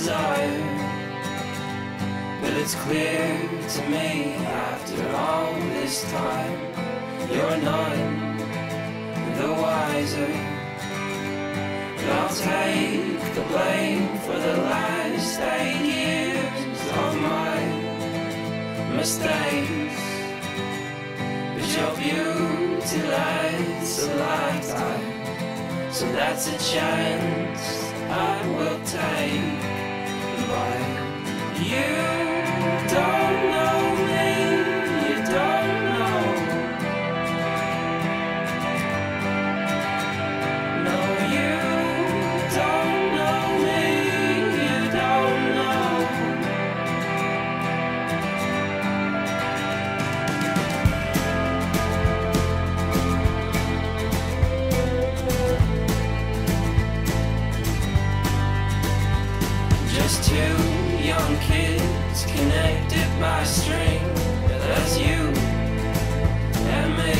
desire. But it's clear to me after all this time, you're none the wiser. But I'll take the blame for the last 8 years of my mistakes. But your beauty lasts a lifetime, so that's a chance I will take. But you don't know me, you don't know. No, you don't know me, you don't know. Just 2 young kids connected by string. That's you and me.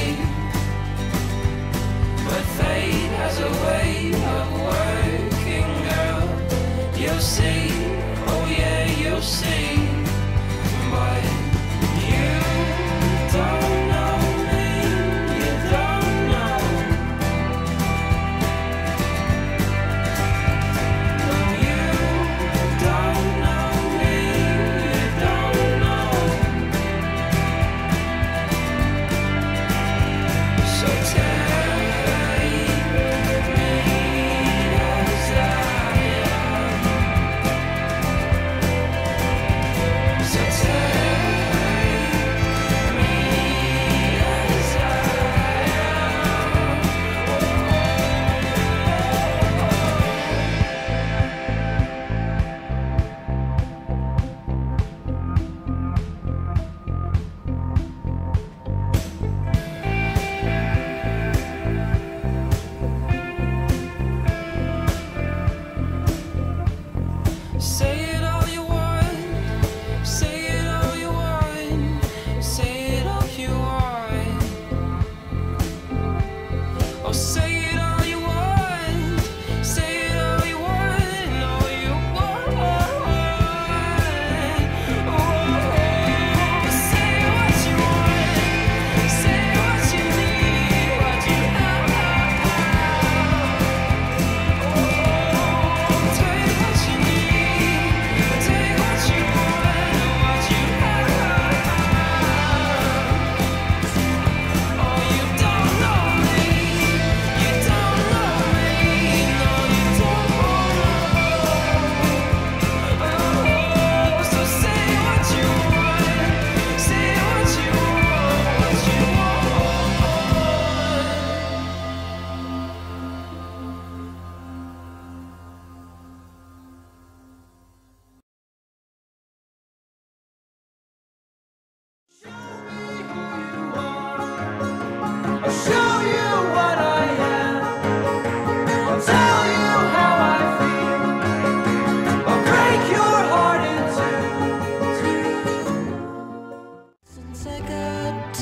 But fate has a way of working, girl. You'll see, oh yeah, you'll see. But you don't.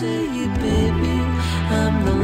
To you, baby, I'm the